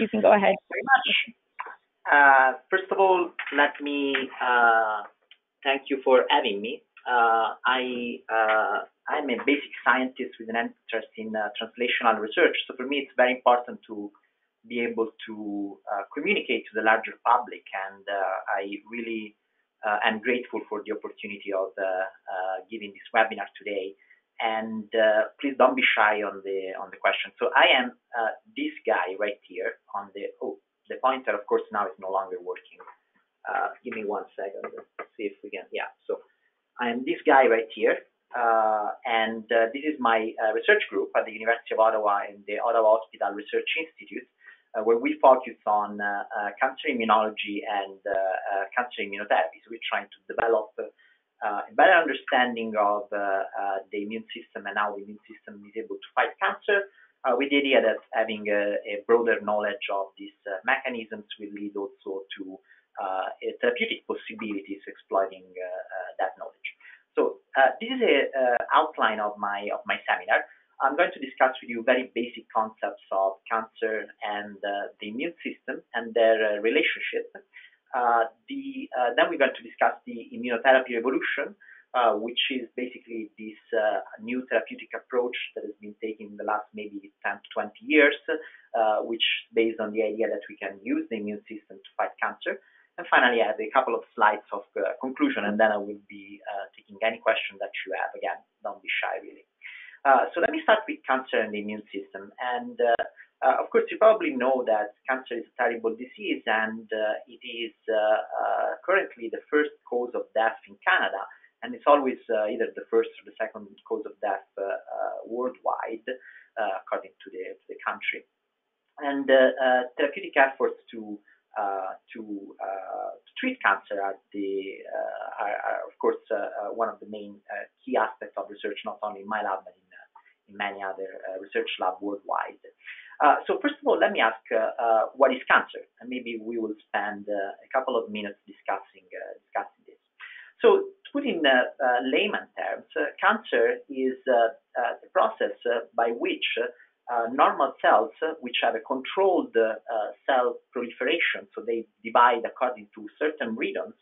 You can go ahead. Thank you very much. First of all, let me thank you for having me. I'm a basic scientist with an interest in translational research. So for me, it's very important to be able to communicate to the larger public, and I really am grateful for the opportunity of giving this webinar today. And please don't be shy on the question. So I am this guy right here on the the pointer. Of course, now is no longer working. Give me 1 second. Let's see if we can. Yeah. So I am this guy right here. And this is my research group at the University of Ottawa in the Ottawa Hospital Research Institute, where we focus on cancer immunology and cancer immunotherapy. So we're trying to develop a better understanding of the immune system and how the immune system is able to fight cancer, with the idea that having a broader knowledge of these mechanisms will lead also to therapeutic possibilities exploiting that knowledge. So this is an outline of my seminar. I'm going to discuss with you very basic concepts of cancer and the immune system and their relationship. Then we're going to discuss the immunotherapy revolution, which is basically this new therapeutic approach that has been taken in the last maybe 10 to 20 years, which is based on the idea that we can use the immune system to fight cancer. And finally, I have a couple of slides of conclusion, and then I will be taking any question that you have. Again, don't be shy, really. So let me start with cancer and the immune system. And of course, you probably know that cancer is a terrible disease, and it is currently the first cause of death in Canada, and it's always either the first or the second cause of death worldwide, according to the country. And therapeutic efforts to treat cancer are of course one of the main key aspects of research, not only in my lab but in many other research labs worldwide. So first of all, let me ask what is cancer, and maybe we will spend a couple of minutes discussing this. So to put in layman terms, cancer is the process by which normal cells, which have a controlled cell proliferation, so they divide according to certain rhythms,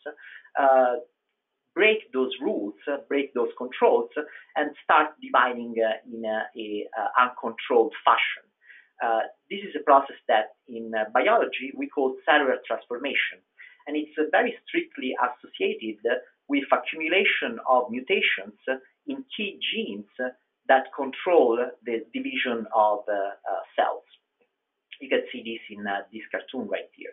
break those rules, break those controls, and start dividing in an uncontrolled fashion. This is a process that in biology we call cellular transformation, and it's very strictly associated with accumulation of mutations in key genes that control the division of cells. You can see this in this cartoon right here.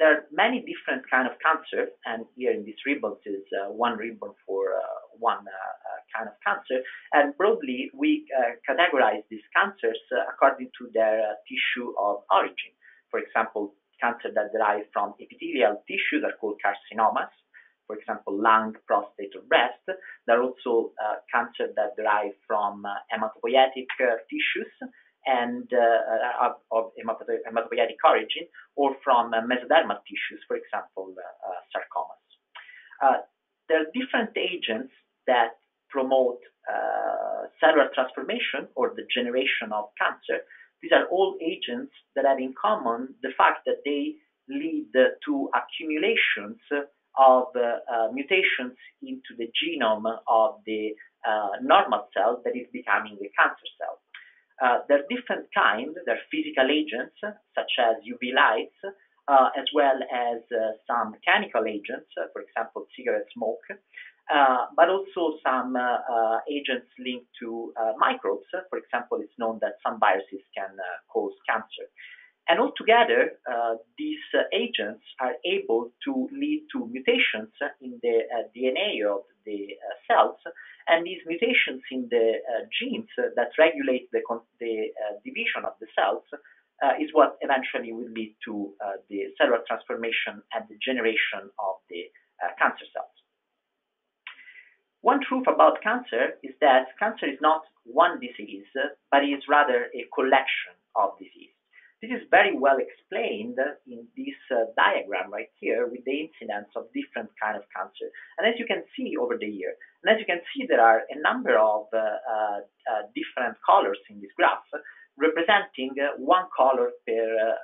There are many different kinds of cancer, and here in this ribbon is one ribbon for one kind of cancer. And broadly, we categorize these cancers according to their tissue of origin. For example, cancer that derive from epithelial tissues are called carcinomas. For example, lung, prostate, or breast. There are also cancer that derive from hematopoietic tissues and of hematopoietic origin, or from mesodermal tissues, for example, sarcomas. There are different agents that promote cellular transformation or the generation of cancer. These are all agents that have in common the fact that they lead to accumulations of mutations into the genome of the normal cell that is becoming a cancer cell. There are different kinds. There are physical agents, such as UV lights, as well as some chemical agents, for example, cigarette smoke, but also some agents linked to microbes. For example, it's known that some viruses can cause cancer. And altogether, these agents are able to lead to mutations in the DNA of the cells, and these mutations in the genes that regulate the division of the cells is what eventually will lead to the cellular transformation and the generation of the cancer cells. One truth about cancer is that cancer is not one disease, but is rather a collection of diseases. This is very well explained in this diagram right here with the incidence of different kinds of cancer. And as you can see over the year, and as you can see, there are a number of different colors in this graph representing one color per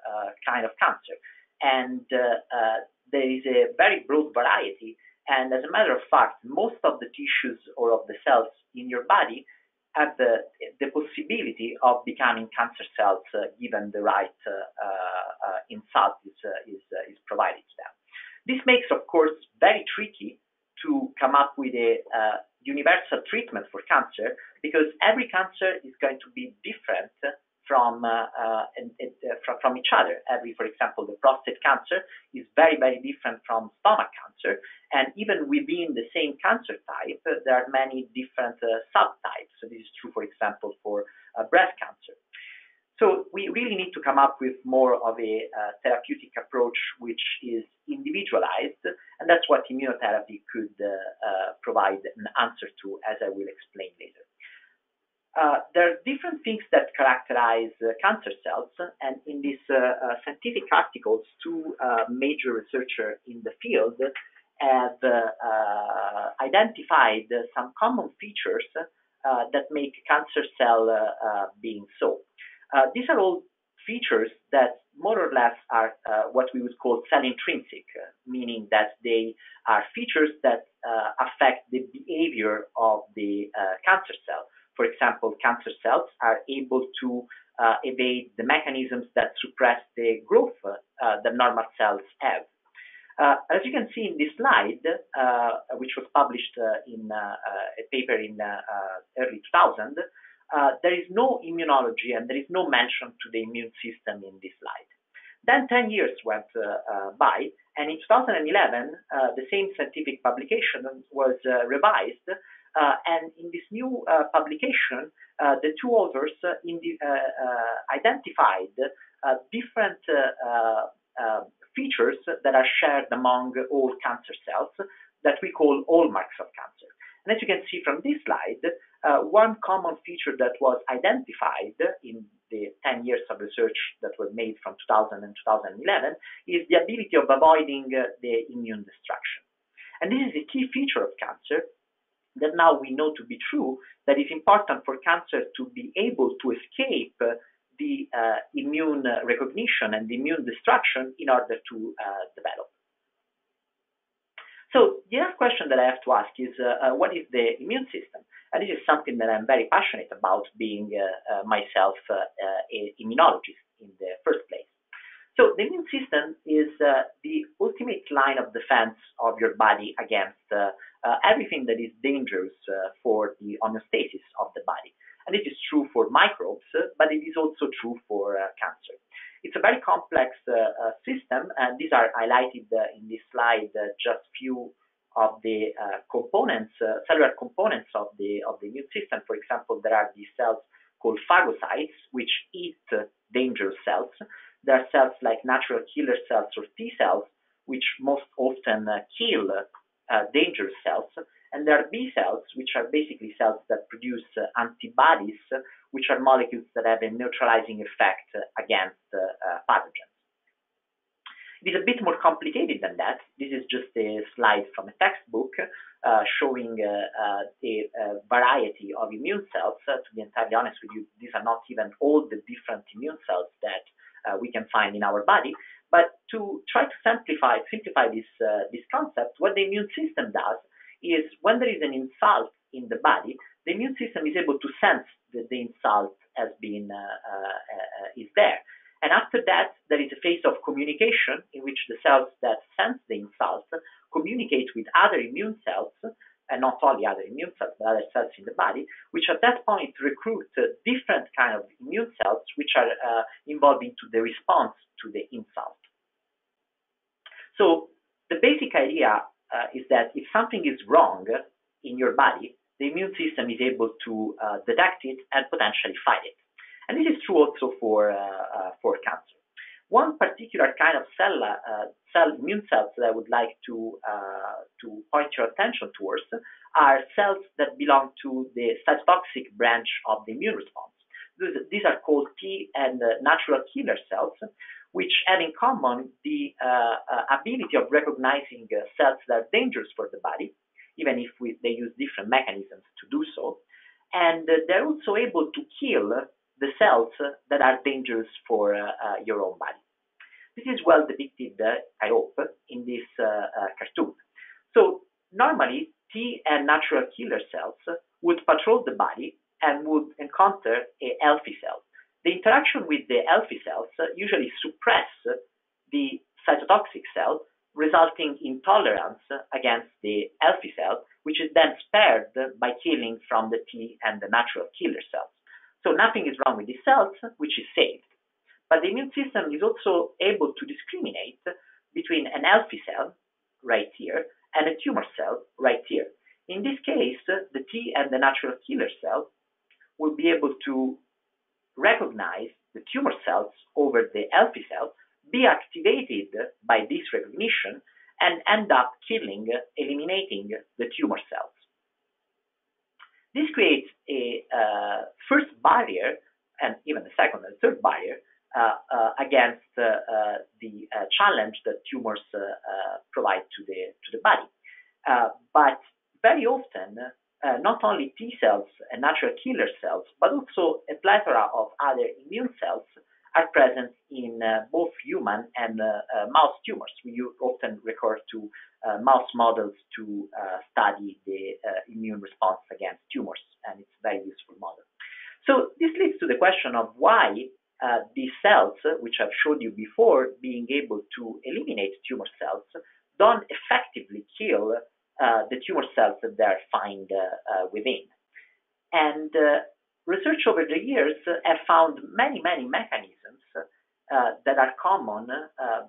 kind of cancer. And there is a very broad variety. And as a matter of fact, most of the tissues or of the cells in your body have the possibility of becoming cancer cells given the right insult is provided to them. This makes, of course, very tricky to come up with a universal treatment for cancer, because every cancer is going to be different from each other. For example, the prostate cancer is very, very different from stomach cancer, and even within the same cancer type, there are many different subtypes. So this is true, for example, for breast cancer. So we really need to come up with more of a therapeutic approach which is individualized, and that's what immunotherapy could provide an answer to, as I will explain later. There are different things that characterize cancer cells, and in these scientific articles, two major researchers in the field have identified some common features that make cancer cell being so. These are all features that more or less are what we would call cell intrinsic, meaning that they are features that affect the behavior of the cancer cell. For example, cancer cells are able to evade the mechanisms that suppress the growth that normal cells have. As you can see in this slide, which was published in a paper in early 2000, there is no immunology and there is no mention to the immune system in this slide. Then 10 years went by, and in 2011, the same scientific publication was revised. And in this new publication, the two authors identified different features that are shared among all cancer cells that we call hallmarks of cancer. And as you can see from this slide, one common feature that was identified in the 10 years of research that was made from 2000 and 2011 is the ability of avoiding the immune destruction. And this is a key feature of cancer that now we know to be true, that it's important for cancer to be able to escape the immune recognition and the immune destruction in order to develop. So the other question that I have to ask is, what is the immune system? And this is something that I'm very passionate about, being myself an immunologist in the first place. So the immune system is the ultimate line of defense of your body against everything that is dangerous for the homeostasis of the body. And it is true for microbes, but it is also true for cancer. It's a very complex system, and these are highlighted in this slide, just few of the components, cellular components of the immune system. For example, there are these cells called phagocytes, which eat dangerous cells. There are cells like natural killer cells or T cells, which most often kill dangerous cells. And there are B cells, which are basically cells that produce antibodies, which are molecules that have a neutralizing effect against pathogens. It is a bit more complicated than that. This is just a slide from a textbook showing a variety of immune cells. To be entirely honest with you, these are not even all the different immune cells that we can find in our body. But to try to simplify this concept, what the immune system does is when there is an insult in the body, the immune system is able to sense that the insult has been is there. And after that, there is a phase of communication in which the cells that sense the insult communicate with other immune cells, and not only other immune cells, but other cells in the body, which at that point recruit different kind of immune cells which are involved into the response to the insult. So the basic idea is that if something is wrong in your body, the immune system is able to detect it and potentially fight it. And this is true also for cancer. One particular kind of immune cells that I would like to point your attention towards are cells that belong to the cytotoxic branch of the immune response. These are called T and natural killer cells, which have in common the ability of recognizing cells that are dangerous for the body, even if they use different mechanisms to do so. And they're also able to kill the cells that are dangerous for your own body. This is well depicted, I hope, in this cartoon. So normally, T and natural killer cells would patrol the body and would encounter a healthy cell. The interaction with the healthy cells usually suppress the cytotoxic cell, resulting in tolerance against the healthy cell, which is then spared by killing from the T and the natural killer cells. So nothing is wrong with these cells, which is saved. But the immune system is also able to discriminate between an healthy cell, right here, and a tumor cell, right here. In this case, the T and the natural killer cell will be able to recognize the tumor cells over the healthy cells, be activated by this recognition, and end up killing, eliminating the tumor cells. This creates a first barrier, and even the second and third barrier, against the challenge that tumors provide to the body. But very often, not only T cells and natural killer cells, but also a plethora of other immune cells are present in both human and mouse tumors. We often recur to mouse models to study the immune response against tumors, and it's a very useful model. So this leads to the question of why these cells, which I've showed you before, being able to eliminate tumor cells, don't effectively kill the tumor cells that they are found within. And research over the years have found many, many mechanisms that are common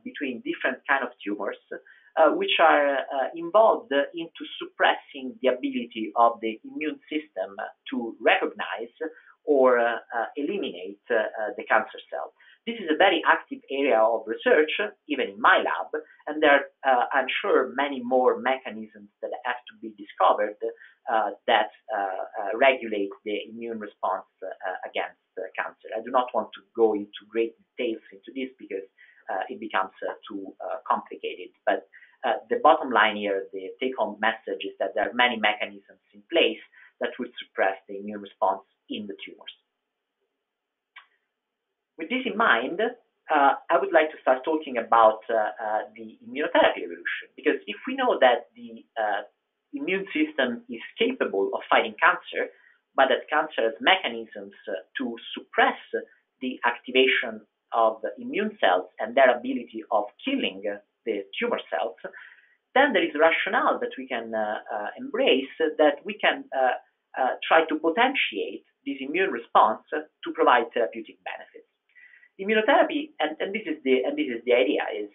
between different kinds of tumors, which are involved into suppressing the ability of the immune system to recognize or eliminate the cancer cell. This is a very active area of research, even in my lab, and there are, I'm sure, many more mechanisms that have to be discovered that regulate the immune response against cancer. I do not want to go into great details into this because it becomes too complicated, but the bottom line here, the take-home message is that there are many mechanisms in place that would suppress the immune response in the tumors. With this in mind, I would like to start talking about the immunotherapy revolution, because if we know that the immune system is capable of fighting cancer, but that cancer has mechanisms to suppress the activation of the immune cells and their ability of killing the tumor cells, then there is rationale that we can embrace, that we can try to potentiate this immune response to provide therapeutic benefits. Immunotherapy, and this is the idea is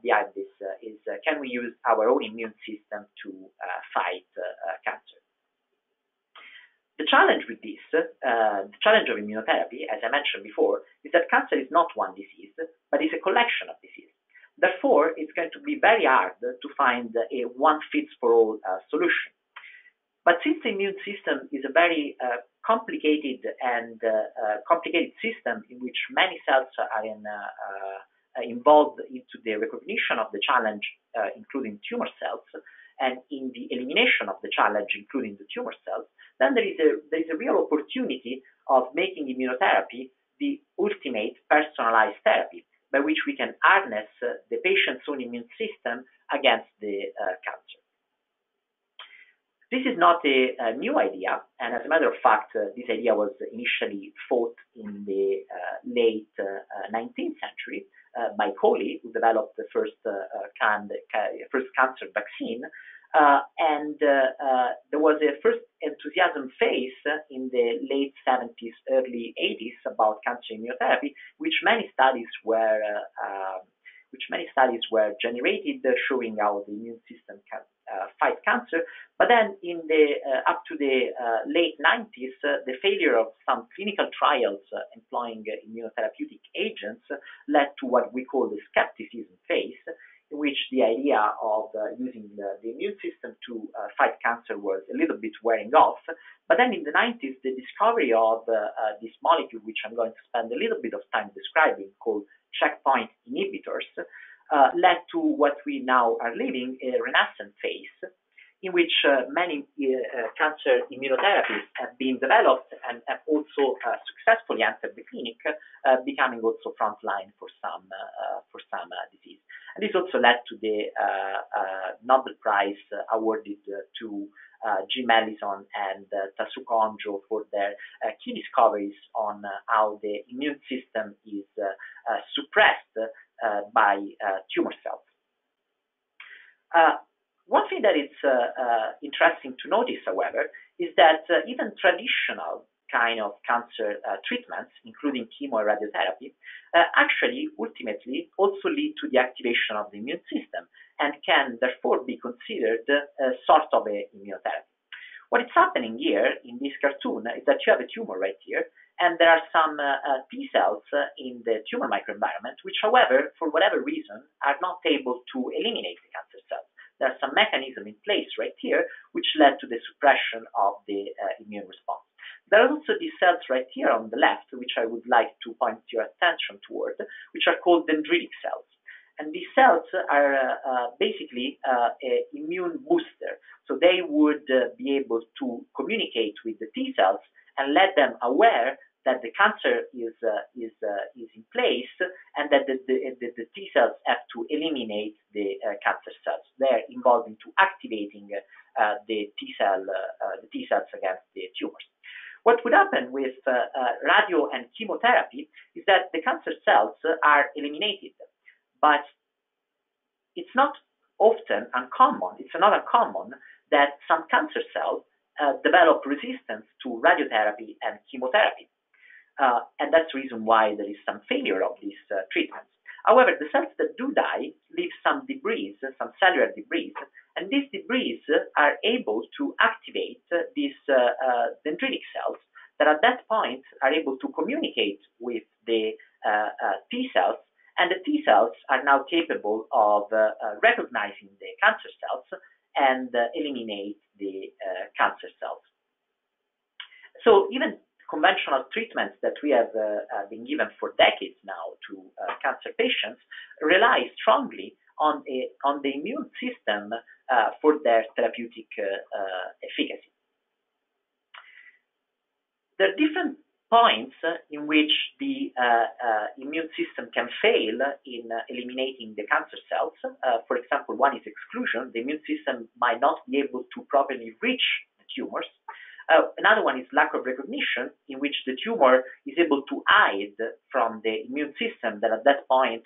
behind this, is can we use our own immune system to fight cancer? The challenge with this, the challenge of immunotherapy, as I mentioned before, is that cancer is not one disease, but it's a collection of diseases. Therefore, it's going to be very hard to find a one-fits-for-all solution. But since the immune system is a very complicated and complicated system in which many cells are in, involved into the recognition of the challenge, including tumor cells, and in the elimination of the challenge, including the tumor cells, then there is a real opportunity of making immunotherapy the ultimate personalized therapy by which we can harness the patient's own immune system against the cancer. This is not a new idea, and as a matter of fact, this idea was initially thought in the late 19th century by Coley, who developed the first cancer vaccine, and there was a first enthusiasm phase in the late 70s, early 80s about cancer immunotherapy, which many studies were generated showing how the immune system can fight cancer. But then in the up to the late 90s, the failure of some clinical trials employing immunotherapeutic agents led to what we call the skepticism phase, in which the idea of using the immune system to fight cancer was a little bit wearing off. But then in the 90s, the discovery of this molecule, which I'm going to spend a little bit of time describing, called checkpoint inhibitors, led to what we now are living, a renaissance phase, in which many cancer immunotherapies have been developed and have also successfully entered the clinic, becoming also frontline for some disease. And this also led to the Nobel Prize awarded to Jim Allison and Tasuku Honjo for their key discoveries on how the immune system is suppressed by tumor cells. One thing that is interesting to notice, however, is that even traditional kind of cancer treatments, including chemo and radiotherapy, actually ultimately also lead to the activation of the immune system and can therefore be considered a sort of an immunotherapy. What is happening here in this cartoon is that you have a tumor right here, and there are some T cells in the tumor microenvironment, which, however, for whatever reason, are not able to eliminate the cancer cells. There's some mechanism in place right here, which led to the suppression of the immune response. There are also these cells right here on the left, which I would like to point your attention toward, which are called dendritic cells. And these cells are basically an immune booster. So they would be able to communicate with the T cells and let them aware that the cancer is in place and that the T cells have to eliminate the cancer cells. They're involved into activating the T cells against the tumors. What would happen with radio and chemotherapy is that the cancer cells are eliminated, but it's not often uncommon, it's not uncommon that some cancer cells develop resistance to radiotherapy and chemotherapy. And that's the reason why there is some failure of these treatments. However, the cells that do die leave some debris, some cellular debris, and these debris are able to activate these dendritic cells that at that point are able to communicate with the T cells, and the T cells are now capable of recognizing the cancer cells and eliminate the cancer cells. So even conventional treatments that we have been given for decades now to cancer patients rely strongly on the immune system for their therapeutic efficacy. There are different points in which the immune system can fail in eliminating the cancer cells. For example, one is exclusion. The immune system might not be able to properly reach the tumors. Another one is lack of recognition, in which the tumor is able to hide from the immune system that at that point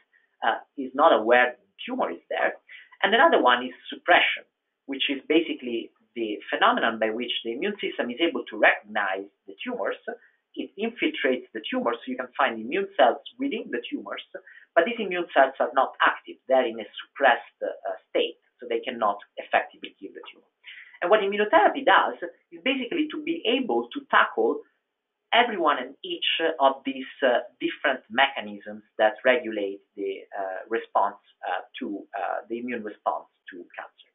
is not aware the tumor is there. And another one is suppression, which is basically the phenomenon by which the immune system is able to recognize the tumors. It infiltrates the tumors, so you can find immune cells within the tumors, but these immune cells are not active. They're in a suppressed state, so they cannot effectively kill the tumor. And what immunotherapy does is basically to be able to tackle every one and each of these different mechanisms that regulate the response to the immune response to cancer.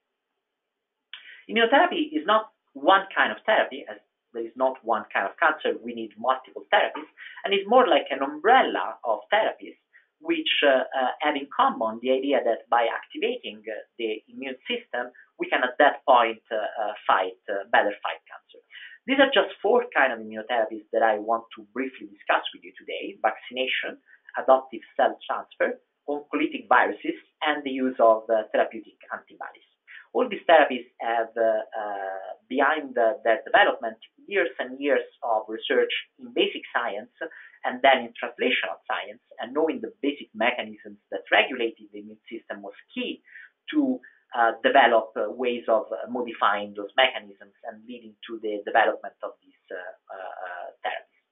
Immunotherapy is not one kind of therapy, as there is not one kind of cancer. We need multiple therapies, and it's more like an umbrella of therapies which have in common the idea that by activating the immune system, we can at that point better fight cancer. These are just four kinds of immunotherapies that I want to briefly discuss with you today: vaccination, adoptive cell transfer, oncolytic viruses, and the use of therapeutic antibodies. All these therapies have behind their development years and years of research in basic science and then in translational science, and knowing the basic mechanisms that regulated the immune system was key to develop ways of modifying those mechanisms and leading to the development of these therapies.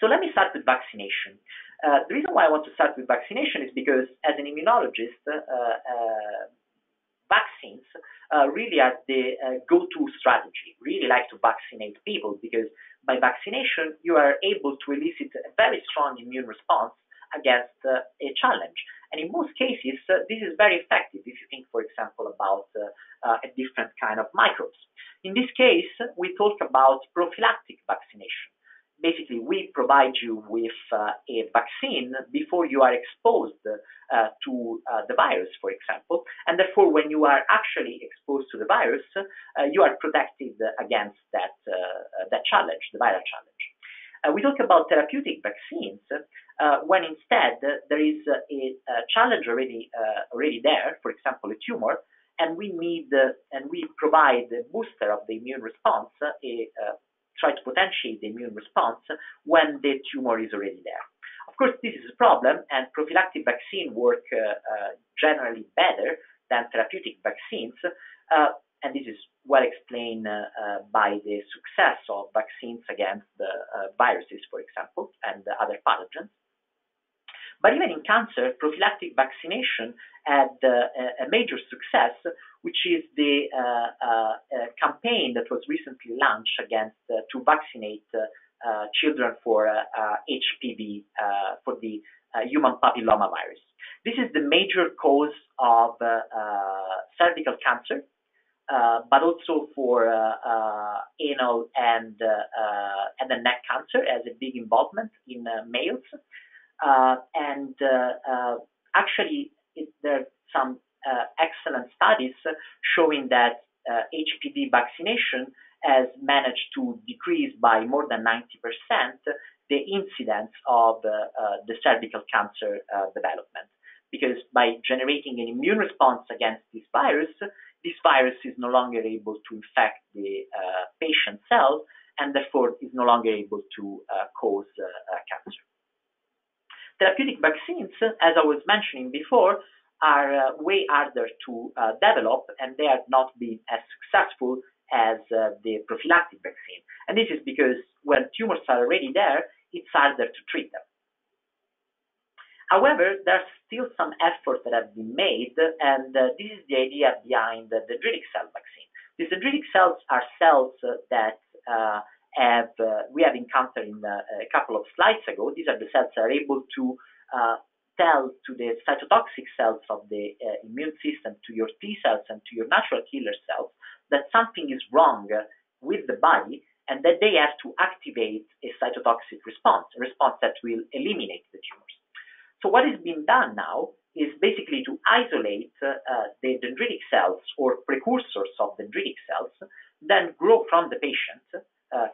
So let me start with vaccination. The reason why I want to start with vaccination is because as an immunologist, vaccines really are the go-to strategy. Really like to vaccinate people because by vaccination, you are able to elicit a very strong immune response against a challenge. And in most cases, this is very effective if you think, for example, about a different kind of microbes. In this case, we talk about prophylactic vaccination. basically we provide you with a vaccine before you are exposed to the virus, for example, and therefore when you are actually exposed to the virus, you are protected against that, that challenge, the viral challenge. We talk about therapeutic vaccines when instead there is a challenge already there, for example, a tumor, and we need and we provide a booster of the immune response, try to potentiate the immune response when the tumor is already there. Of course, this is a problem, and prophylactic vaccine work generally better than therapeutic vaccines, and this is well explained by the success of vaccines against viruses, for example, and other pathogens. But even in cancer, prophylactic vaccination had a major success, which is the campaign that was recently launched against to vaccinate children for HPV, for the human papillomavirus. This is the major cause of cervical cancer, but also for anal and the neck cancer, as a big involvement in males. Actually, there are some excellent studies showing that HPV vaccination has managed to decrease by more than 90% the incidence of the cervical cancer development. Because by generating an immune response against this virus is no longer able to infect the patient cells, and therefore is no longer able to cause cancer. Therapeutic vaccines, as I was mentioning before, are way harder to develop, and they are not being as successful as the prophylactic vaccine. And this is because when tumors are already there, it's harder to treat them. However, there's still some efforts that have been made, and this is the idea behind the dendritic cell vaccine. These dendritic cells are cells that we have encountered in a couple of slides ago. These are the cells that are able to tell to the cytotoxic cells of the immune system, to your T cells and to your natural killer cells, that something is wrong with the body and that they have to activate a cytotoxic response, a response that will eliminate the tumors. So what is being done now is basically to isolate the dendritic cells or precursors of dendritic cells, then grow from the patient,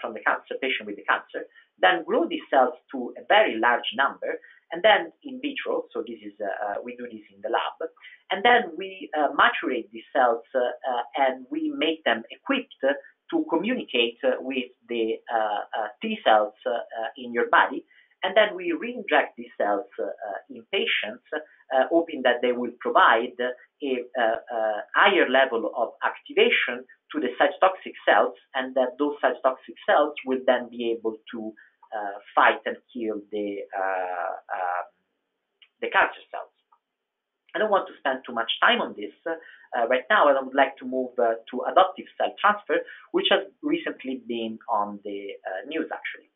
from the cancer patient with the cancer, then grow these cells to a very large number, and then in vitro, so this is we do this in the lab, and then we maturate these cells and we make them equipped to communicate with the T cells in your body, and then we re-inject these cells in patients, hoping that they will provide a higher level of activation to the cytotoxic cells, and that those cytotoxic cells will then be able to fight and kill the cancer cells. I don't want to spend too much time on this right now, and I would like to move to adoptive cell transfer, which has recently been on the news, actually.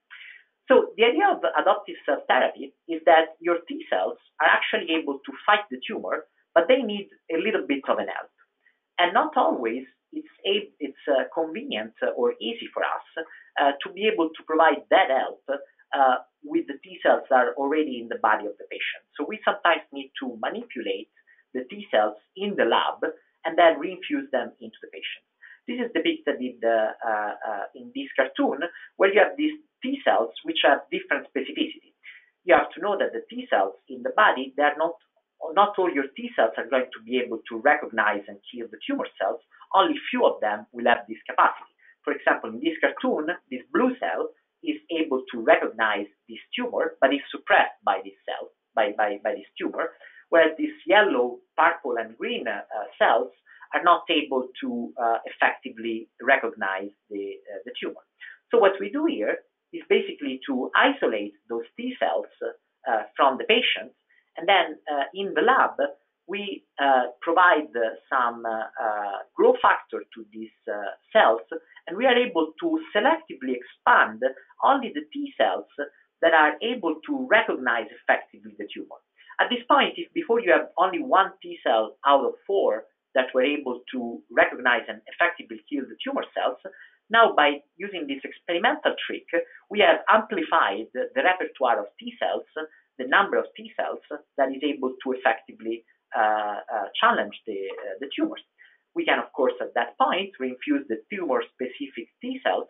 So the idea of adoptive cell therapy is that your T cells are actually able to fight the tumor, but they need a little bit of an help. And not always it's convenient or easy for us to be able to provide that help with the T cells that are already in the body of the patient. So we sometimes need to manipulate the T cells in the lab and then reinfuse them into the patient. This is the bit that in this cartoon, where you have these T cells which have different specificity. You have to know that the T cells in the body, they are not all your T cells are going to be able to recognize and kill the tumor cells. Only few of them will have this capacity. For example, in this cartoon, this blue cell is able to recognize this tumor, but is suppressed by this cell, by this tumor, whereas these yellow, purple, and green cells are not able to effectively recognize the tumor. So what we do here is basically to isolate those T cells from the patient, and then in the lab, we provide some growth factor to these cells, and we are able to selectively expand only the T cells that are able to recognize effectively the tumor. At this point, if before you have only one T cell out of 4 that were able to recognize and effectively kill the tumor cells, Now, by using this experimental trick, we have amplified the repertoire of T cells, the number of T cells that is able to effectively challenge the tumors. We can, of course, at that point, reinfuse the tumor-specific T cells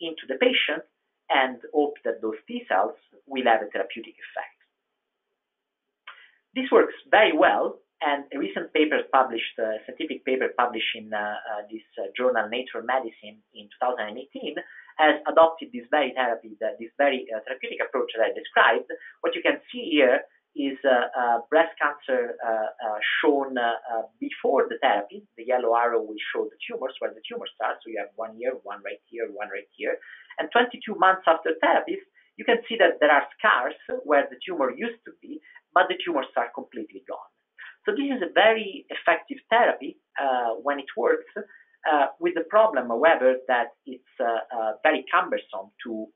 into the patient and hope that those T cells will have a therapeutic effect. This works very well, and a recent paper published, scientific paper published in this journal Nature Medicine in 2018, has adopted this very therapy, this very therapeutic approach that I described. What you can see here is breast cancer shown before the therapy. The yellow arrow will show the tumors, where the tumor starts. So you have 1 year, one right here, one right here. And 22 months after therapies, you can see that there are scars where the tumor used to be, but the tumors are completely gone. So this is a very effective therapy when it works, with the problem, however, that it's very cumbersome to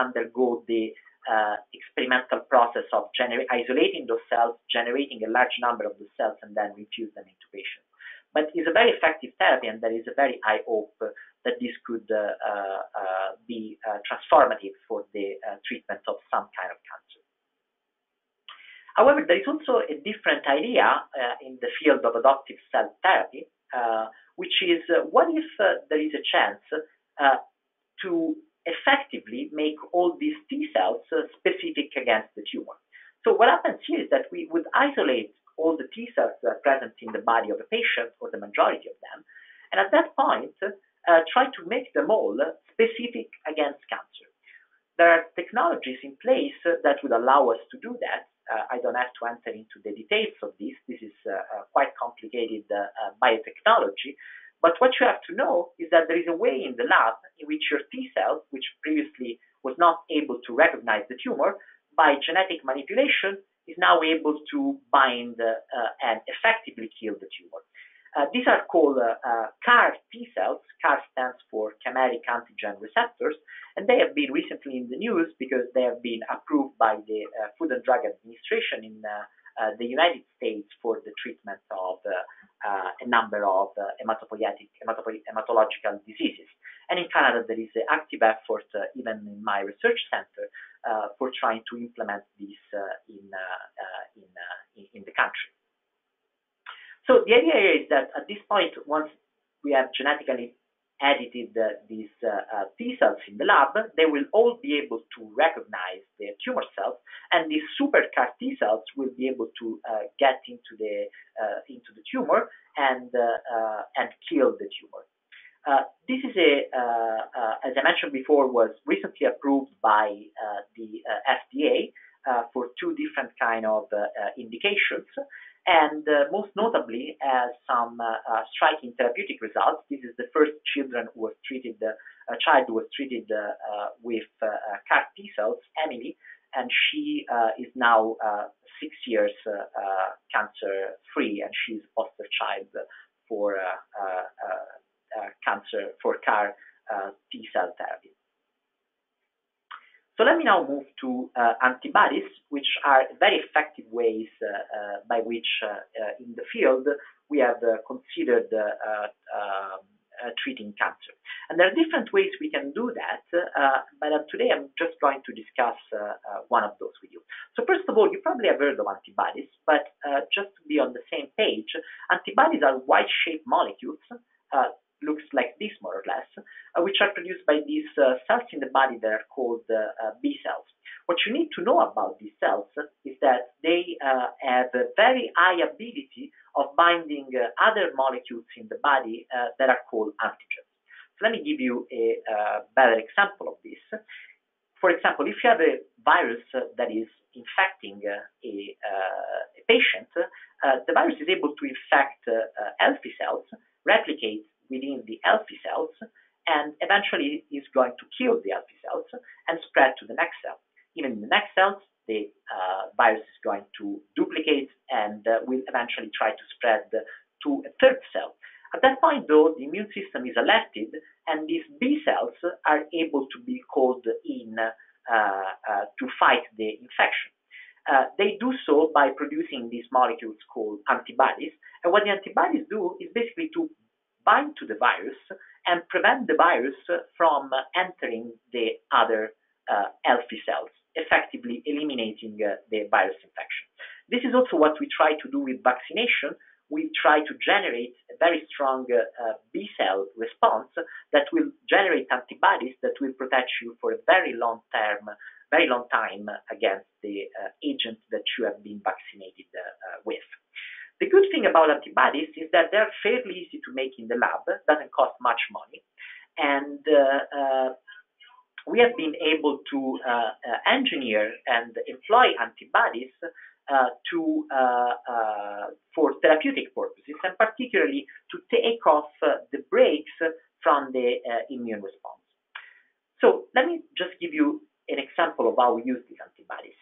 undergo the experimental process of isolating those cells, generating a large number of the cells, and then infuse them into patients. But it's a very effective therapy, and there is a very high hope that this could be transformative for the treatment of some kind of cancer. However, there is also a different idea in the field of adoptive cell therapy, which is what if there is a chance to effectively make all these T cells specific against the tumor. So what happens here is that we would isolate all the T cells that are present in the body of a patient, or the majority of them, and at that point, try to make them all specific against cancer. There are technologies in place that would allow us to do that. I don't have to enter into the details of this. This is quite complicated biotechnology. But what you have to know is that there is a way in the lab in which your T cell, which previously was not able to recognize the tumor, by genetic manipulation is now able to bind and effectively kill the tumor. These are called CAR-T cells. CAR stands for chimeric antigen receptors, and they have been recently in the news because they have been approved by the Food and Drug Administration in the United States for the treatment of a number of hematological diseases. And in Canada, there is an active effort, even in my research center, for trying to implement this in the country. So the idea is that at this point, once we have genetically edited these T cells in the lab, they will all be able to recognize their tumor cells, and these super CAR T cells will be able to get into the tumor and kill the tumor. This is a as I mentioned before, was recently approved by the FDA for 2 different kind of indications. And most notably, some striking therapeutic results. This is the first child who was treated with CAR T cells, Emily, and she is now 6 years cancer-free, and she's foster child for cancer for CAR T cell therapy. So let me now move to antibodies, which are very effective ways by which in the field we have considered treating cancer. And there are different ways we can do that, but today I'm just going to discuss one of those with you. So first of all, you probably have heard of antibodies, but just to be on the same page, antibodies are Y-shaped molecules, looks like this more or less, which are produced by these cells in the body that are called B cells. What you need to know about these cells is that they have a very high ability of binding other molecules in the body that are called antigens. So let me give you a better example of this. For example, if you have a virus that is infecting a patient, the virus is able to infect healthy cells, replicate within the healthy cells, and eventually is going to kill the healthy cells and spread to the next cell. Even in the next cells, the virus is going to duplicate and will eventually try to spread to a third cell. At that point, though, the immune system is alerted, and these B cells are able to be called in to fight the infection. They do so by producing these molecules called antibodies, and what the antibodies do is basically to bind to the virus and prevent the virus from entering the other healthy cells, effectively eliminating the virus infection. This is also what we try to do with vaccination. We try to generate a very strong B cell response that will generate antibodies that will protect you for a very long time against the agent that you have been vaccinated with. The good thing about antibodies is that they're fairly easy to make in the lab, doesn't cost much money, and we have been able to engineer and employ antibodies for therapeutic purposes, and particularly to take off the brakes from the immune response. So let me just give you an example of how we use these antibodies.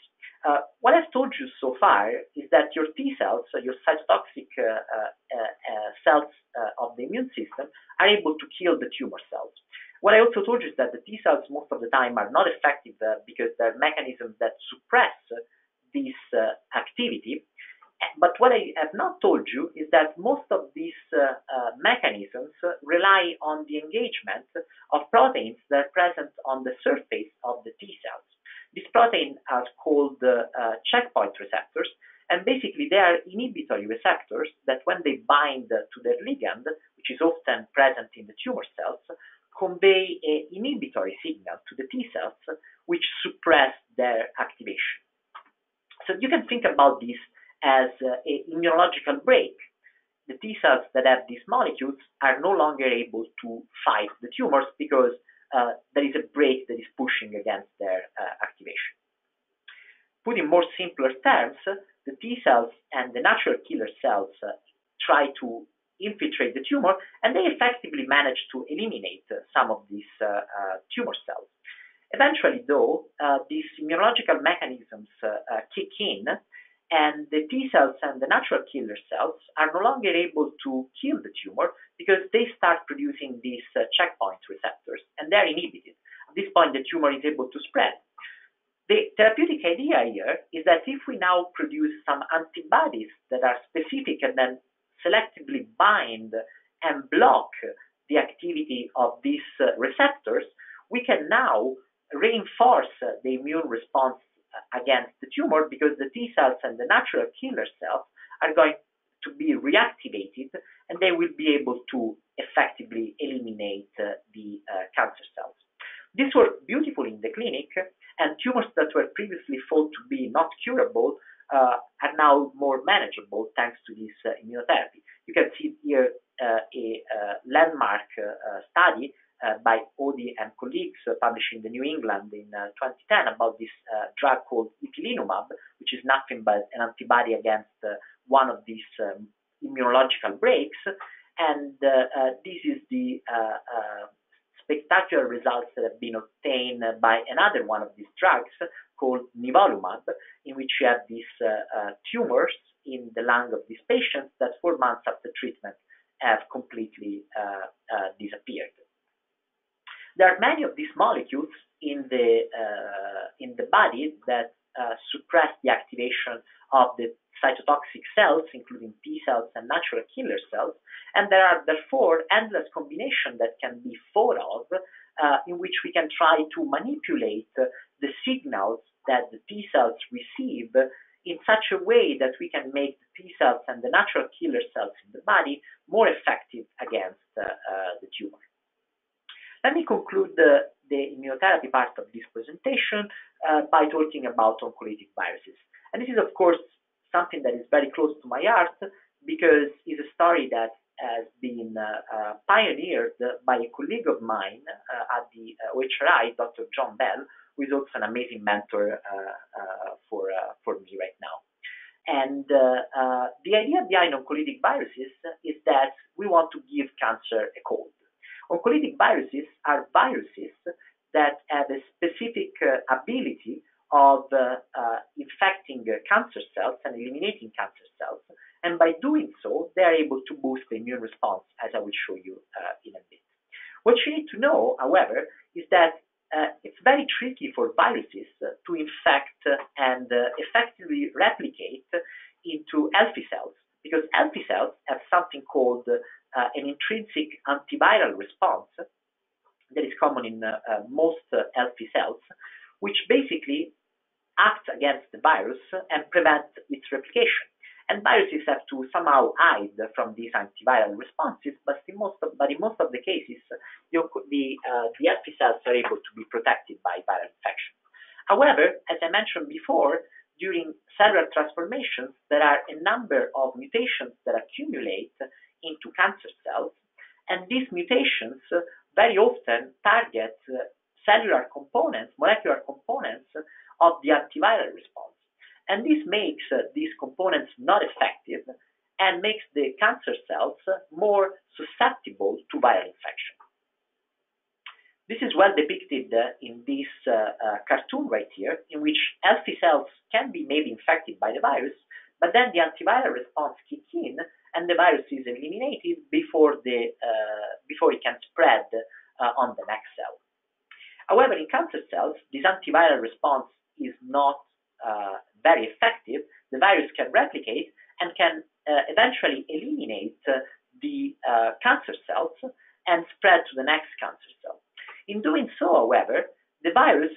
What I've told you so far is that your T cells, so your cytotoxic cells of the immune system, are able to kill the tumor cells. What I also told you is that the T cells most of the time are not effective because they're mechanisms that suppress this activity. But what I have not told you is that most of these mechanisms rely on the engagement of proteins that are present on the surface of the T cells. These proteins are called checkpoint receptors, and basically they are inhibitory receptors that when they bind to their ligand, which is often present in the tumor cells, convey an inhibitory signal to the T cells, which suppress their activation. So you can think about this as an immunological break. The T cells that have these molecules are no longer able to fight the tumors because there is a break that is pushing against their activation. Put in more simpler terms, the T cells and the natural killer cells try to infiltrate the tumor, and they effectively manage to eliminate some of these tumor cells. Eventually, though, these immunological mechanisms kick in, and the T cells and the natural killer cells are no longer able to kill the tumor because they start producing these checkpoint receptors, and they're inhibited. At this point, the tumor is able to spread. The therapeutic idea here is that if we now produce some antibodies that are specific and then selectively bind and block the activity of these receptors, we can now reinforce the immune response against the tumor because the T cells and the natural killer cells are going to be reactivated, and they will be able to effectively eliminate the cancer cells. These were beautiful in the clinic, and tumors that were previously thought to be not curable are now more manageable thanks to this immunotherapy. You can see here a landmark study by Odie and colleagues published in the New England in 2010 about this drug called Ipilimumab, which is nothing but an antibody against one of these immunological breaks. And this is the spectacular results that have been obtained by another one of these drugs called nivolumab, in which you have these tumors in the lung of these patients that 4 months after treatment have completely disappeared. There are many of these molecules in the body that suppress the activation of the cytotoxic cells, including T cells and natural killer cells, and there are therefore endless combinations that can be thought of in which we can try to manipulate the signals that the T cells receive in such a way that we can make the T cells and the natural killer cells in the body more effective against the tumor. Let me conclude the immunotherapy part of this presentation by talking about oncolytic viruses. And this is, of course, something that is very close to my heart because it's a story that has been pioneered by a colleague of mine at the OHRI, Dr. John Bell, who is also an amazing mentor for me right now. And the idea behind oncolytic viruses is that we want to give cancer a cold. Oncolytic viruses are viruses that have a specific ability of infecting cancer cells and eliminating cancer cells. And by doing so, they are able to boost the immune response, as I will show you in a bit. What you need to know, however, is that it's very tricky for viruses to infect and effectively replicate into healthy cells, because healthy cells have something called an an intrinsic antiviral response that is common in most healthy cells, which basically acts against the virus and prevents its replication. And viruses have to somehow hide from these antiviral responses, but in most of the cases, the healthy cells are able to be protected by viral infection. However, as I mentioned before, during cellular transformations, there are a number of mutations that accumulate into cancer cells, and these mutations very often target cellular components, molecular components of the antiviral response. And this makes these components not effective and makes the cancer cells more susceptible to viral infection. This is well depicted in this cartoon right here, in which healthy cells can be maybe infected by the virus, but then the antiviral response kicks in and the virus is eliminated before it can spread on the next cell. However, in cancer cells, this antiviral response is not very effective. The virus can replicate and can eventually eliminate the cancer cells and spread to the next cancer cell. In doing so, however, the virus,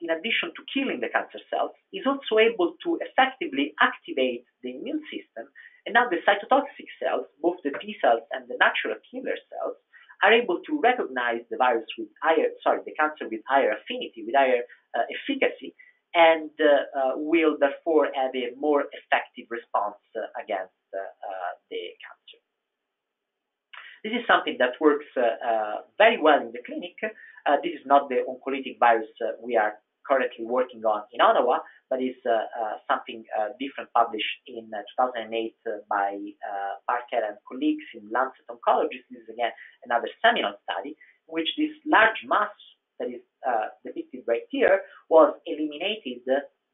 in addition to killing the cancer cells, is also able to effectively activate the immune system, and now the cytotoxic cells, both the T cells and the natural killer cells, are able to recognize the virus with the cancer with higher affinity, with higher efficacy, and will therefore have a more effective response against the cancer. This is something that works very well in the clinic. This is not the oncolytic virus we are currently working on in Ottawa, but it's something different published in 2008 by Parker and colleagues in Lancet Oncology. This is again another seminal study in which this large mass that is depicted right here was eliminated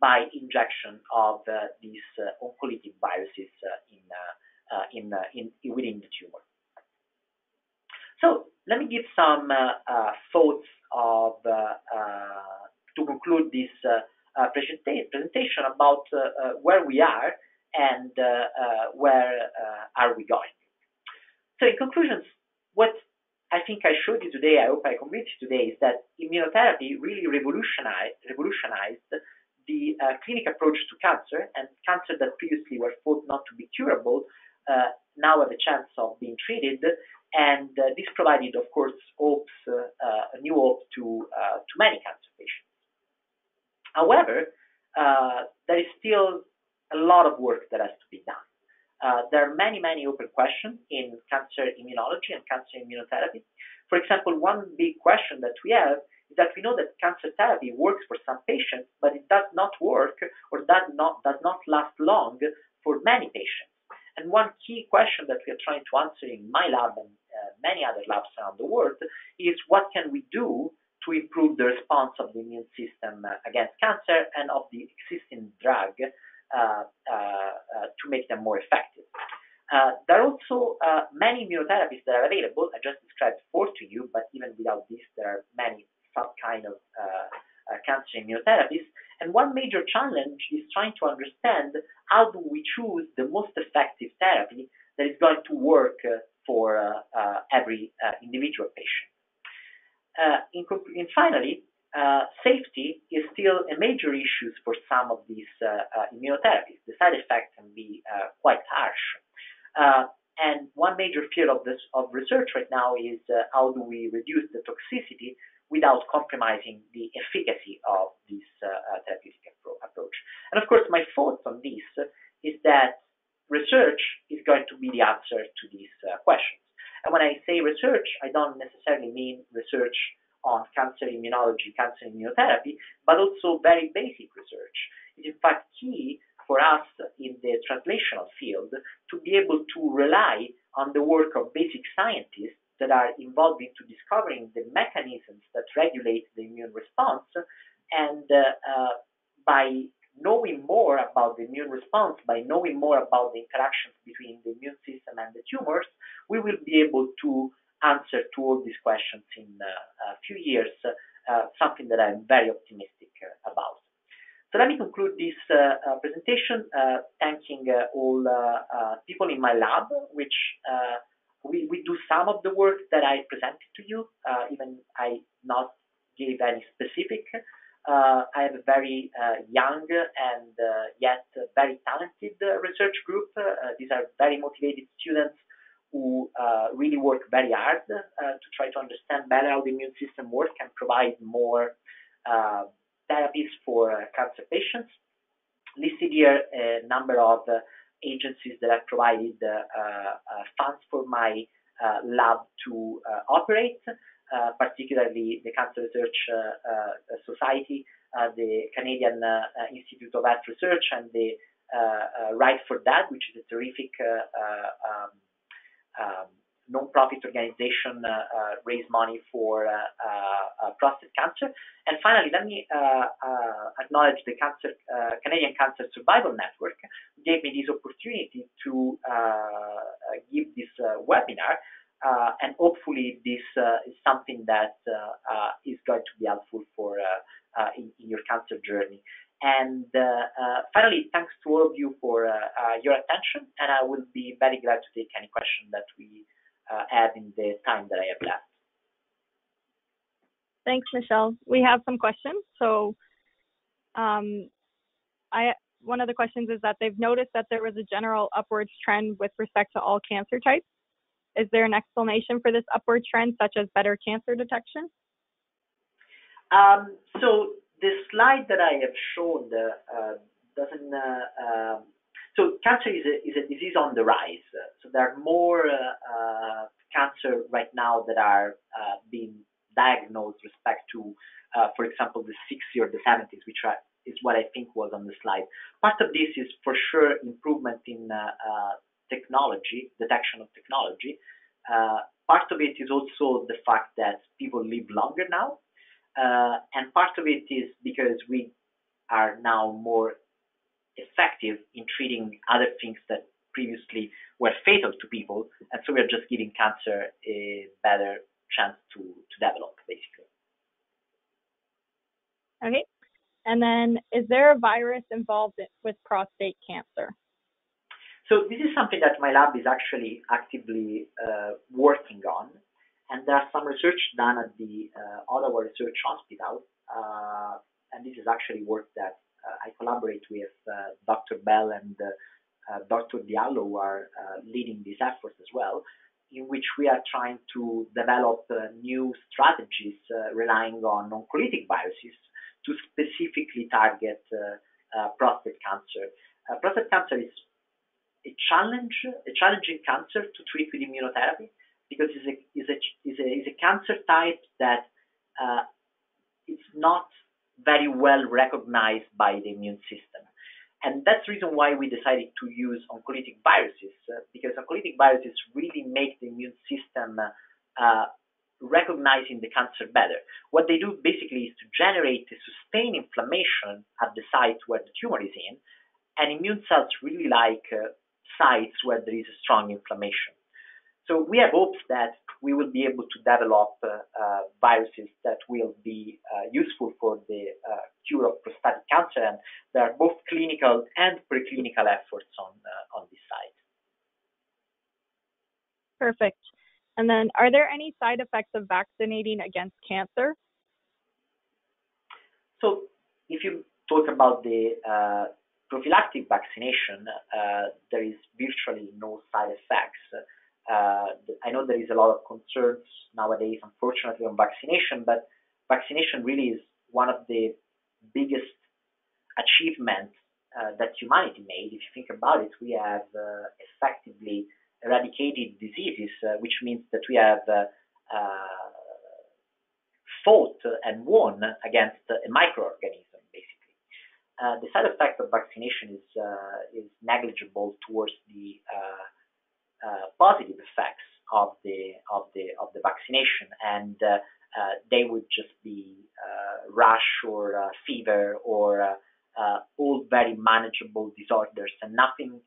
by injection of these oncolytic viruses within the tumor. So let me give some thoughts to conclude this presentation about where we are and where are we going. So in conclusion, what I think I showed you today, I hope I convinced you today, is that immunotherapy really revolutionized the clinic approach to cancer, and cancer that previously were thought not to be curable now have a chance of being treated, and this provided, of course, hopes, a new hope to many cancer patients. However, there is still a lot of work that has to be done. There are many open questions in cancer immunology and cancer immunotherapy. For example, one big question that we have is that we know that cancer therapy works for some patients, but it does not work or does not last long for many patients. And one key question that we are trying to answer in my lab and many other labs around the world is what can we do to improve the response of the immune system against cancer and of the existing drug to make them more effective. There are also many immunotherapies that are available. I just described four to you, but even without this, there are many subkinds of cancer immunotherapies. And one major challenge is trying to understand how do we choose the most effective therapy that is going to work for every individual patient. Finally, safety is still a major issue for some of these immunotherapies. The side effects can be quite harsh. And one major field of research right now is how do we reduce the toxicity without compromising the efficacy of this therapeutic approach. And of course, my thoughts on this is that research is going to be the answer to these questions. And when I say research, I don't necessarily mean research on cancer immunology, cancer immunotherapy, but also very basic research. It's in fact key for us in the translational field to be able to rely on the work of basic scientists that are involved into discovering the mechanisms that regulate the immune response, and by knowing more about the immune response, by knowing more about the interactions between the immune system and the tumors, we will be able to answer to all these questions in a few years, something that I'm very optimistic about. So let me conclude this presentation thanking all people in my lab, which we do some of the work that I presented to you, even I not gave any specific. I have a very young and yet very talented research group. These are very motivated students who really work very hard to try to understand better how the immune system works and provide more therapies for cancer patients. Listed here a number of agencies that have provided funds for my lab to operate, particularly the Cancer Research Society, the Canadian Institute of Health Research, and the Right for That, which is a terrific non-profit organization raise money for prostate cancer. And finally, let me acknowledge the Canadian Cancer Survival Network, who gave me this opportunity to give this webinar, and hopefully this is something that is going to be helpful for in your cancer journey. And finally, thanks to all of you for your attention, and I will be very glad to take any question that we have in the time that I have left. Thanks, Michelle. We have some questions. So one of the questions is that they've noticed that there was a general upwards trend with respect to all cancer types. Is there an explanation for this upward trend, such as better cancer detection? So the slide that I have shown doesn't. So cancer is a disease on the rise. So there are more cancer right now that are being diagnosed with respect to, for example, the 60s or the 70s, which is what I think was on the slide. Part of this is for sure improvement in technology, detection of technology. Part of it is also the fact that people live longer now. And part of it is because we are now more effective in treating other things that previously were fatal to people, and so we are just giving cancer a better chance to develop, basically. Okay, and then is there a virus involved with prostate cancer? So this is something that my lab is actually actively working on. And there's some research done at the Ottawa Research Hospital, and this is actually work that I collaborate with Dr. Bell and Dr. Diallo, who are leading these efforts as well, in which we are trying to develop new strategies relying on oncolytic viruses to specifically target prostate cancer. Prostate cancer is a challenging cancer to treat with immunotherapy, because it's a cancer type that it's not very well recognized by the immune system. And that's the reason why we decided to use oncolytic viruses, because oncolytic viruses really make the immune system recognizing the cancer better. What they do basically is to generate a sustained inflammation at the site where the tumor is in, and immune cells really like sites where there is a strong inflammation. So we have hopes that we will be able to develop viruses that will be useful for the cure of prostatic cancer, and there are both clinical and preclinical efforts on this side. Perfect. And then, are there any side effects of vaccinating against cancer? So if you talk about the prophylactic vaccination, there is virtually no side effects. I know there is a lot of concerns nowadays, unfortunately, on vaccination, but vaccination really is one of the biggest achievements that humanity made. If you think about it, we have effectively eradicated diseases, which means that we have fought and won against a microorganism, basically. The side effect of vaccination is negligible towards the positive effects of the vaccination, and they would just be rash or fever or all very manageable disorders, and nothing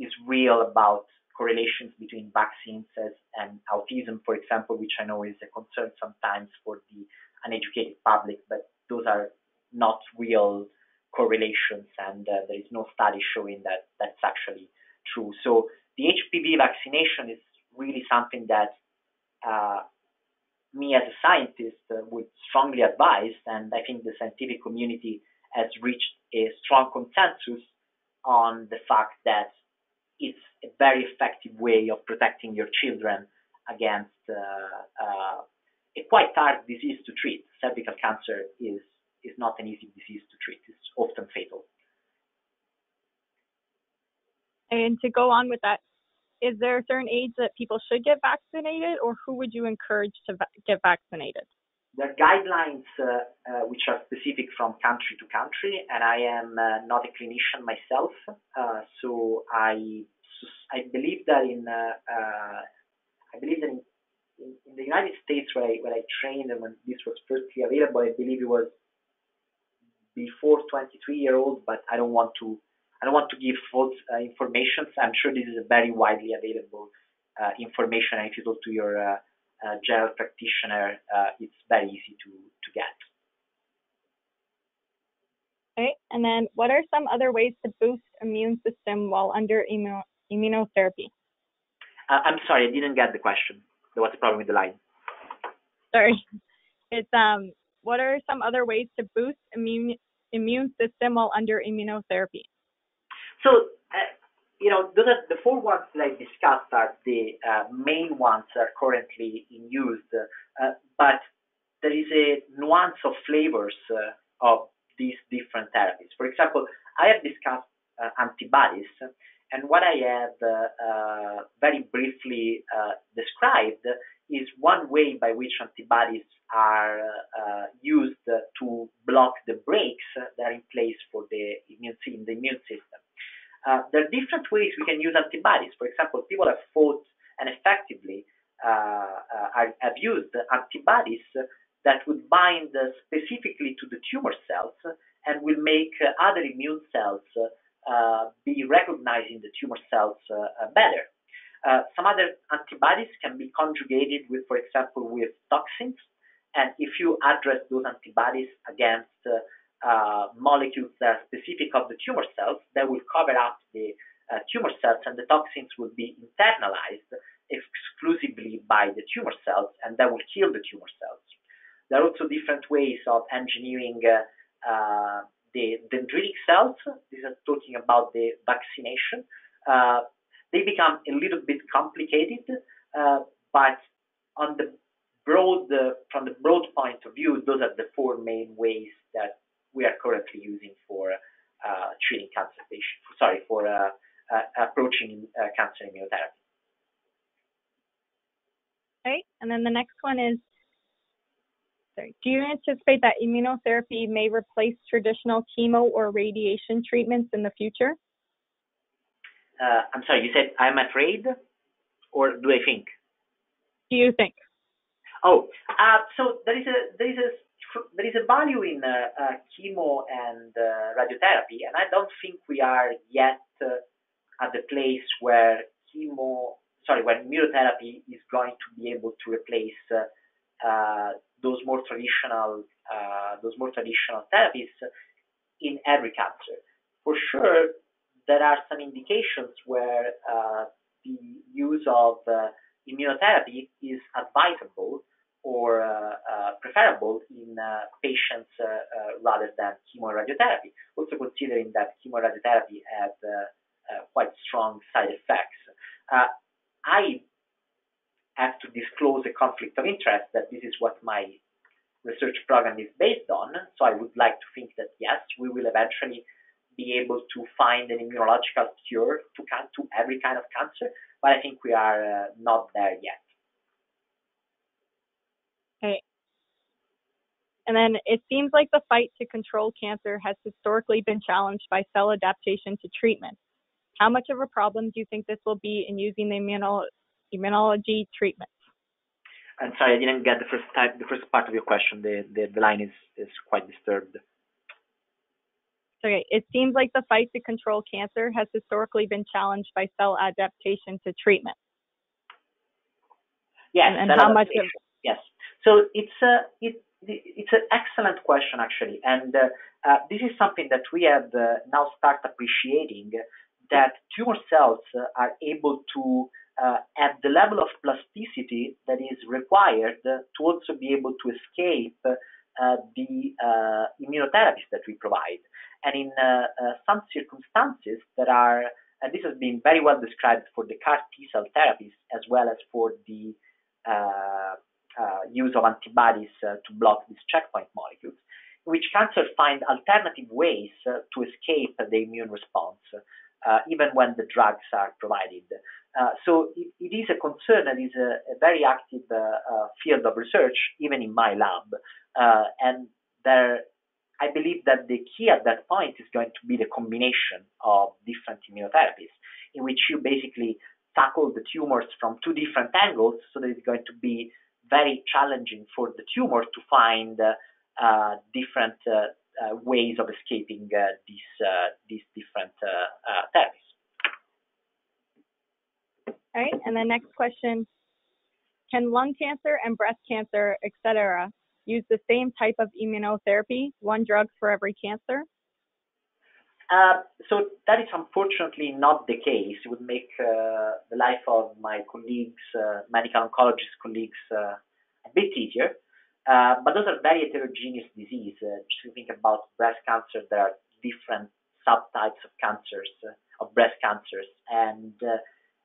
is real about correlations between vaccines and autism, for example, which I know is a concern sometimes for the uneducated public, but those are not real correlations, and there is no study showing that that's actually true. So the HPV vaccination is really something that me as a scientist would strongly advise, and I think the scientific community has reached a strong consensus on the fact that it's a very effective way of protecting your children against a quite hard disease to treat. Cervical cancer is not an easy disease to treat. It's often fatal. And to go on with that, is there a certain age that people should get vaccinated, or who would you encourage to get vaccinated? There are guidelines which are specific from country to country, and I am not a clinician myself, so I believe that in the United States where I trained and when this was firstly available, I believe it was before 23-year-olds, but I don't want to give false information. I'm sure this is a very widely available information, and if you talk to your general practitioner, it's very easy to get. Okay, and then what are some other ways to boost immune system while under immunotherapy? I'm sorry, I didn't get the question. There was a problem with the line. Sorry. It's what are some other ways to boost immune system while under immunotherapy? So, those are the four ones that I discussed are the main ones that are currently in use, but there is a nuance of flavors of these different therapies. For example, I have discussed antibodies, and what I have very briefly described is one way by which antibodies are used to block the brakes that are in place for the immune system. There are different ways we can use antibodies. For example, people have fought and effectively have used antibodies that would bind specifically to the tumor cells and will make other immune cells be recognizing the tumor cells better. Some other antibodies can be conjugated with, for example, with toxins. And if you address those antibodies against molecules that are specific of the tumor cells, that will cover up the tumor cells, and the toxins will be internalized exclusively by the tumor cells, and that will kill the tumor cells. There are also different ways of engineering the dendritic cells. These are talking about the vaccination. They become a little bit complicated, but from the broad point of view, those are the four main ways that we are currently using for treating cancer patients. Sorry, for approaching cancer immunotherapy. Okay, and then the next one is, sorry, do you anticipate that immunotherapy may replace traditional chemo or radiation treatments in the future? I'm sorry, you said I'm afraid, or do I think? Do you think? Oh, so there is a value in chemo and radiotherapy, and I don't think we are yet at the place where where immunotherapy is going to be able to replace those more traditional therapies in every cancer. For sure, there are some indications where the use of immunotherapy is advisable or preferable in patients rather than chemoradiotherapy. Also considering that chemoradiotherapy has quite strong side effects. I have to disclose a conflict of interest that this is what my research program is based on, so I would like to think that yes, we will eventually be able to find an immunological cure to every kind of cancer, but I think we are not there yet. Okay. And then it seems like the fight to control cancer has historically been challenged by cell adaptation to treatment. How much of a problem do you think this will be in using the immunology treatments? I'm sorry, I didn't get the first part of your question. The line is quite disturbed. Okay, it seems like the fight to control cancer has historically been challenged by cell adaptation to treatment. Yes, and how much of... Yes, so it's an excellent question actually, and this is something that we have now start appreciating, that tumor cells are able to at the level of plasticity that is required to also be able to escape the immunotherapies that we provide. And in some circumstances that are, and this has been very well described for the CAR-T cell therapies as well as for the use of antibodies to block these checkpoint molecules, in which cancer find alternative ways to escape the immune response, even when the drugs are provided. So it is a concern and is a very active field of research, even in my lab. And there, I believe that the key at that point is going to be the combination of different immunotherapies, in which you basically tackle the tumors from two different angles, so that it's going to be very challenging for the tumor to find different ways of escaping these different therapies. All right, and the next question: can lung cancer and breast cancer, etc., use the same type of immunotherapy, one drug for every cancer? So that is unfortunately not the case. It would make the life of my colleagues, medical oncologist colleagues, a bit easier. But those are very heterogeneous diseases. Just to think about breast cancer, there are different subtypes of cancers, of breast cancers, and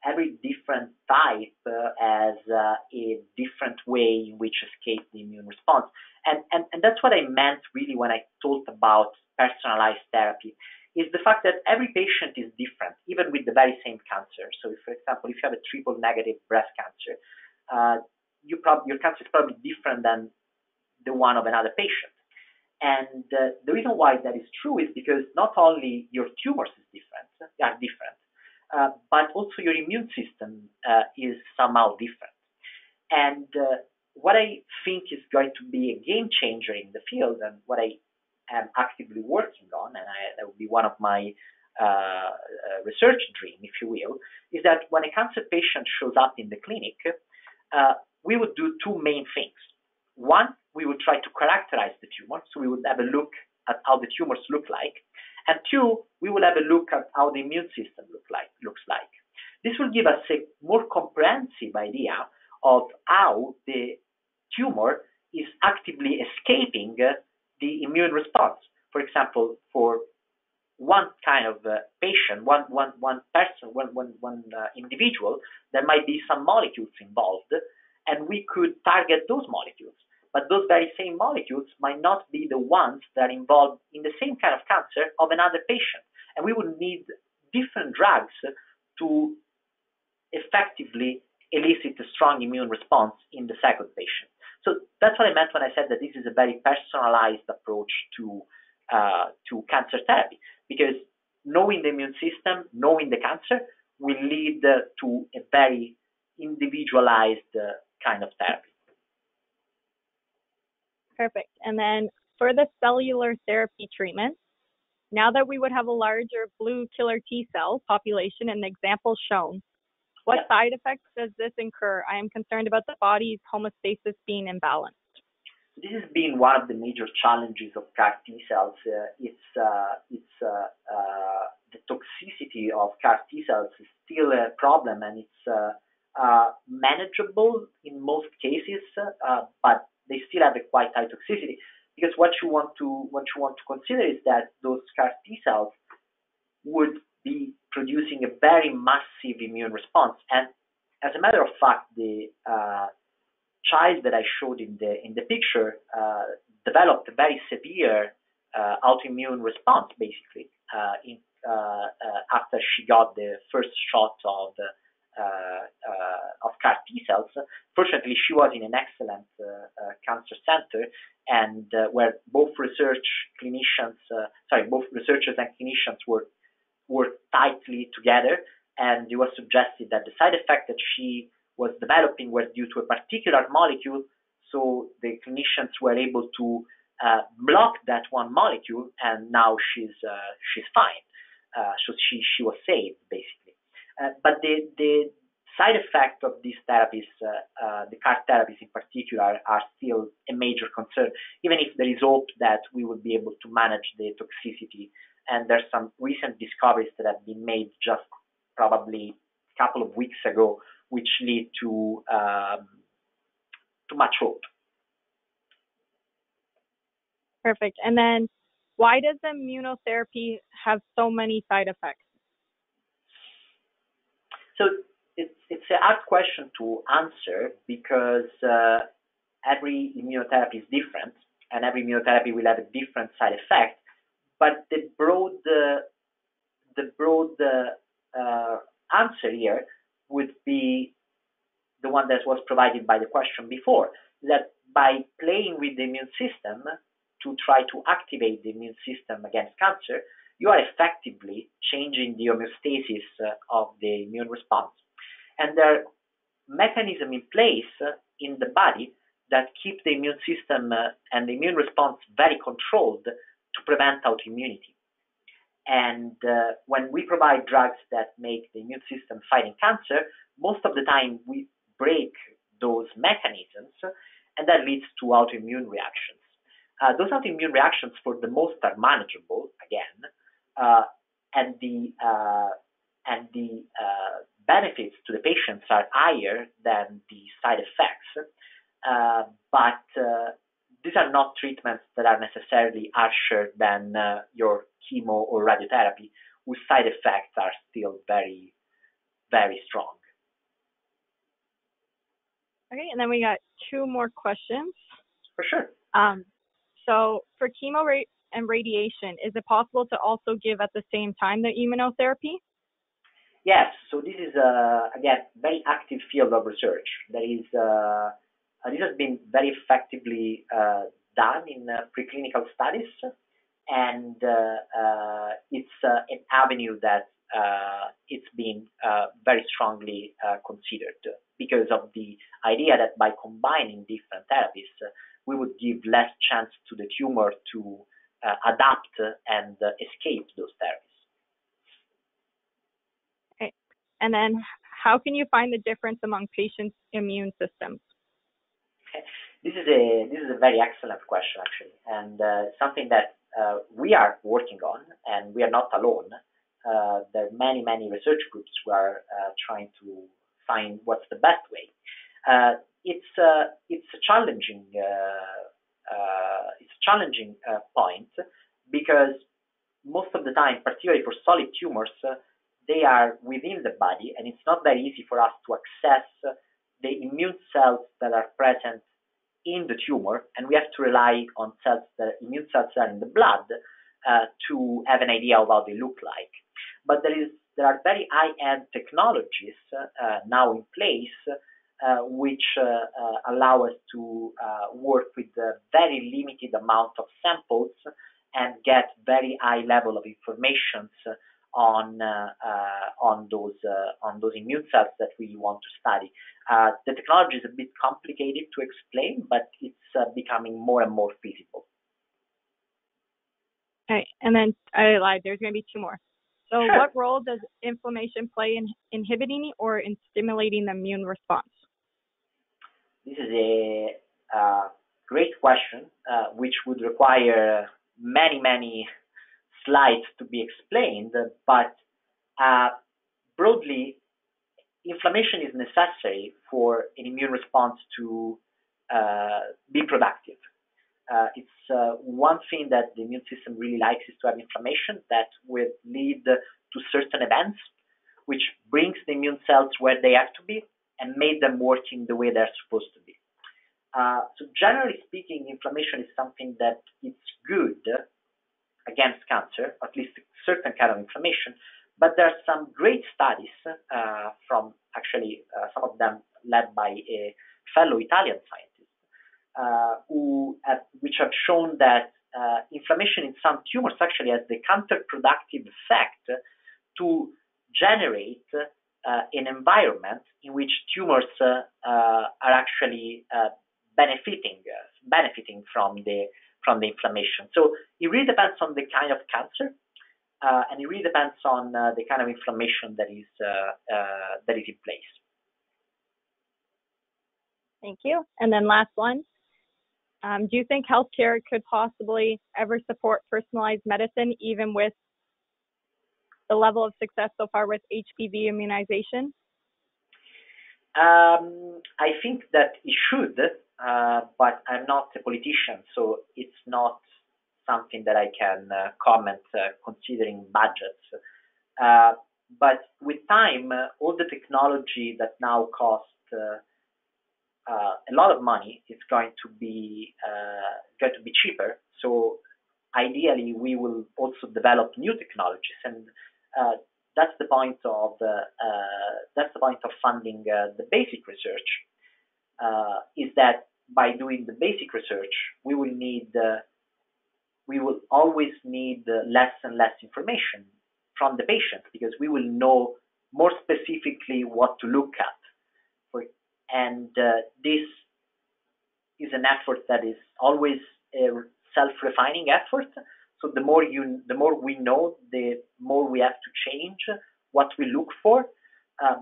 every different type has a different way in which escape the immune response. And that's what I meant really when I talked about personalized therapy, is the fact that every patient is different, even with the very same cancer. So, for example, if you have a triple negative breast cancer, your cancer is probably different than the one of another patient. And the reason why that is true is because not only your tumors is different, they are different, but also your immune system is somehow different. And what I think is going to be a game changer in the field, and what I am actively working on, and that will be one of my research dreams, if you will, is that when a cancer patient shows up in the clinic, we would do two main things. One, we would try to characterize the tumor, so we would have a look at how the tumors look like. And two, we will have a look at how the immune system looks like. This will give us a more comprehensive idea of how the tumor is actively escaping the immune response. For example, for one kind of patient, one individual, there might be some molecules involved, and we could target those molecules. But those very same molecules might not be the ones that are involved in the same kind of cancer of another patient. And we would need different drugs to effectively elicit a strong immune response in the second patient. So that's what I meant when I said that this is a very personalized approach to cancer therapy, because knowing the immune system, knowing the cancer, will lead to a very individualized kind of therapy. Perfect. And then for the cellular therapy treatment, now that we would have a larger blue killer T cell population in the example shown, what side effects does this incur? I am concerned about the body's homeostasis being imbalanced. This has been one of the major challenges of CAR T cells. The toxicity of CAR T cells is still a problem, and it's manageable in most cases, but they still have a quite high toxicity, because what you want to consider is that those CAR T cells would be producing a very massive immune response. And as a matter of fact, the child that I showed in the picture developed a very severe autoimmune response, basically, after she got the first shot of CAR T cells. Fortunately, she was in an excellent cancer center, and where both researchers and clinicians worked tightly together. And it was suggested that the side effect that she was developing were due to a particular molecule. So the clinicians were able to block that one molecule, and now she's fine. So she was saved, basically. But the side effect of these therapies, the CAR therapies in particular, are still a major concern, even if there is hope that we will be able to manage the toxicity. And there's some recent discoveries that have been made just probably a couple of weeks ago which lead to much hope. Perfect. And then why does immunotherapy have so many side effects? So it's a hard question to answer because every immunotherapy is different and every immunotherapy will have a different side effect. But the broad answer here would be the one that was provided by the question before, that by playing with the immune system to try to activate the immune system against cancer, you are effectively changing the homeostasis of the immune response. And there are mechanisms in place in the body that keep the immune system and the immune response very controlled to prevent autoimmunity. And when we provide drugs that make the immune system fighting cancer, most of the time we break those mechanisms, and that leads to autoimmune reactions. Those autoimmune reactions, for the most, are manageable again, and the benefits to the patients are higher than the side effects. But these are not treatments that are necessarily harsher than your chemo or radiotherapy, whose side effects are still very, very strong. Okay, and then we got two more questions. For sure. So for chemo and radiation, is it possible to also give at the same time the immunotherapy? Yes, so this is, again, very active field of research. There is... this has been very effectively done in preclinical studies, and it's an avenue that it's been very strongly considered because of the idea that by combining different therapies, we would give less chance to the tumor to adapt and escape those therapies. Okay. And then how can you find the difference among patients' immune systems? This is a very excellent question, actually, and something that we are working on, and we are not alone. There are many research groups who are trying to find what's the best way. It's a challenging point because most of the time, particularly for solid tumors, they are within the body, and it's not very easy for us to access the immune cells that are present in the tumor, and we have to rely on cells, the immune cells that are in the blood, to have an idea of how they look like. But there are very high-end technologies now in place which allow us to work with a very limited amount of samples and get very high level of information on those immune cells that we want to study. The technology is a bit complicated to explain, but it's becoming more and more feasible. Okay, and then I lied. There's going to be two more. So, sure. What role does inflammation play in inhibiting or in stimulating the immune response? This is a great question, which would require many slides to be explained, but broadly, inflammation is necessary for an immune response to be productive. It's one thing that the immune system really likes is to have inflammation that will lead to certain events, which brings the immune cells where they have to be and made them working the way they're supposed to be. So generally speaking, inflammation is something that it's good against cancer, at least a certain kind of inflammation, but there are some great studies from actually some of them led by a fellow Italian scientist which have shown that inflammation in some tumors actually has the counterproductive effect to generate an environment in which tumors are actually benefiting from the inflammation. So it really depends on the kind of cancer, and it really depends on the kind of inflammation that is in place. Thank you. And then last one, do you think healthcare could possibly ever support personalized medicine, even with the level of success so far with HPV immunization? I think that it should, but I'm not a politician, so it's not something that I can comment considering budgets. But with time, all the technology that now costs a lot of money is going to be cheaper. So ideally, we will also develop new technologies, and that's the point of funding the basic research. Is that by doing the basic research, we will always need less and less information from the patient, because we will know more specifically what to look at. And this is an effort that is always a self-refining effort. So the more we know, the more we have to change what we look for.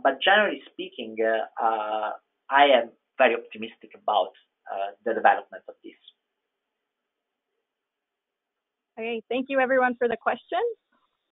But generally speaking, I am very optimistic about the development of this. Okay, thank you everyone for the questions.